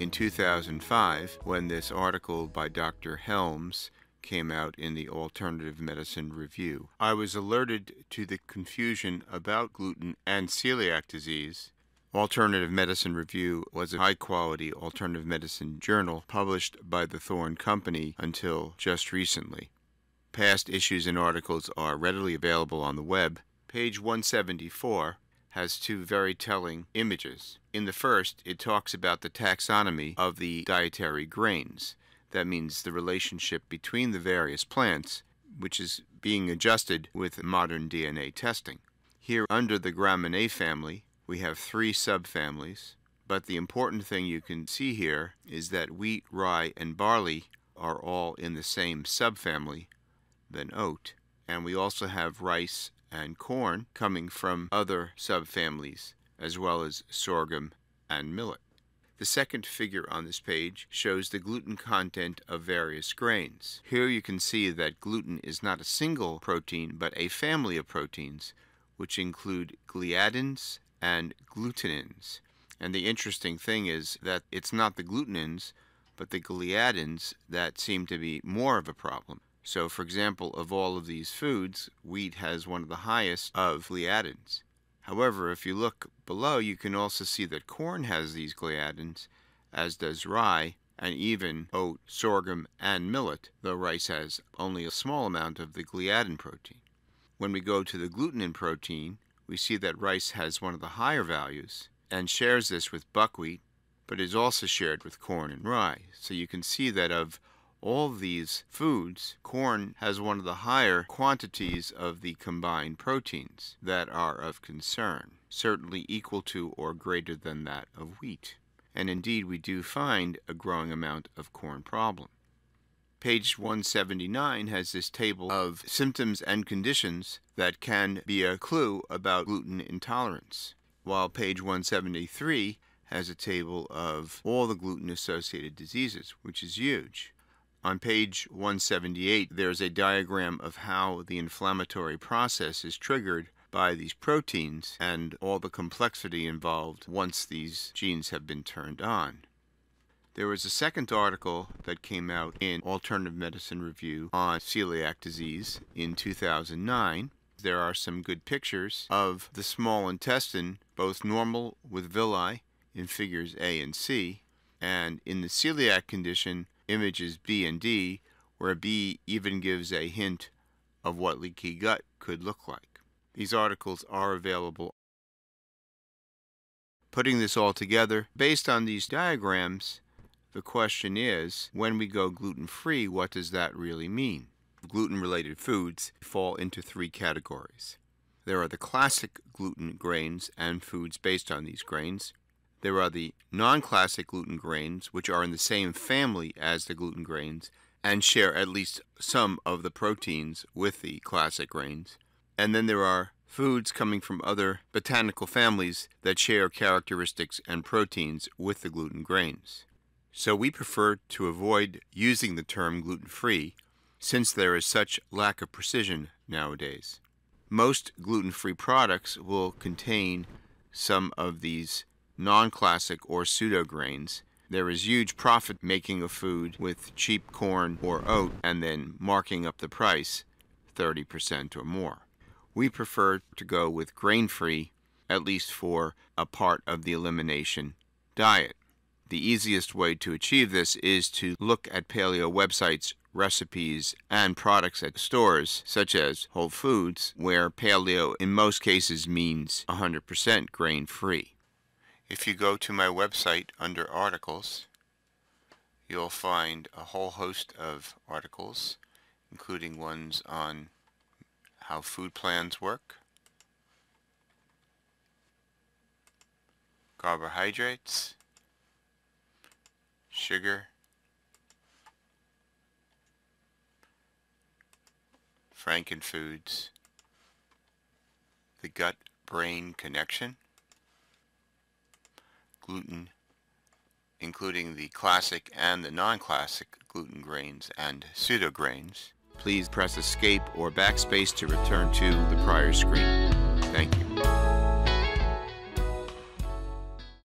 in 2005, when this article by Dr. Helms came out in the Alternative Medicine Review. I was alerted to the confusion about gluten and celiac disease. Alternative Medicine Review was a high-quality alternative medicine journal published by the Thorne Company until just recently. Past issues and articles are readily available on the web. Page 174 has two very telling images. In the first, it talks about the taxonomy of the dietary grains. That means the relationship between the various plants, which is being adjusted with modern DNA testing. Here, under the Gramineae family, we have three subfamilies, but the important thing you can see here is that wheat, rye, and barley are all in the same subfamily than oat. And we also have rice and corn coming from other subfamilies, as well as sorghum and millet. The second figure on this page shows the gluten content of various grains. Here you can see that gluten is not a single protein, but a family of proteins, which include gliadins and glutenins. And the interesting thing is that it's not the glutenins, but the gliadins that seem to be more of a problem. So, for example, of all of these foods, wheat has one of the highest of gliadins. However, if you look below, you can also see that corn has these gliadins, as does rye, and even oat, sorghum, and millet, though rice has only a small amount of the gliadin protein. When we go to the glutenin protein, we see that rice has one of the higher values and shares this with buckwheat, but is also shared with corn and rye. So you can see that of all these foods, corn has one of the higher quantities of the combined proteins that are of concern, certainly equal to or greater than that of wheat. And indeed, we do find a growing amount of corn problem. Page 179 has this table of symptoms and conditions that can be a clue about gluten intolerance, while page 173 has a table of all the gluten-associated diseases, which is huge. On page 178, there is a diagram of how the inflammatory process is triggered by these proteins and all the complexity involved once these genes have been turned on. There was a second article that came out in Alternative Medicine Review on celiac disease in 2009. There are some good pictures of the small intestine, both normal with villi in figures A and C, and in the celiac condition, images B and D, where B even gives a hint of what leaky gut could look like. These articles are available. Putting this all together, based on these diagrams, the question is, when we go gluten-free, what does that really mean? Gluten-related foods fall into three categories. There are the classic gluten grains and foods based on these grains. There are the non-classic gluten grains, which are in the same family as the gluten grains and share at least some of the proteins with the classic grains. And then there are foods coming from other botanical families that share characteristics and proteins with the gluten grains. So we prefer to avoid using the term gluten-free, since there is such lack of precision nowadays. Most gluten-free products will contain some of these non-classic or pseudo-grains. There is huge profit making of food with cheap corn or oat and then marking up the price 30% or more. We prefer to go with grain-free, at least for a part of the elimination diet. The easiest way to achieve this is to look at paleo websites, recipes, and products at stores such as Whole Foods, where paleo in most cases means 100% grain-free. If you go to my website under articles, you'll find a whole host of articles, including ones on how food plans work, carbohydrates, sugar, frankenfoods, the gut-brain connection, gluten, including the classic and the non-classic gluten grains and pseudograins. Please press escape or backspace to return to the prior screen. Thank you.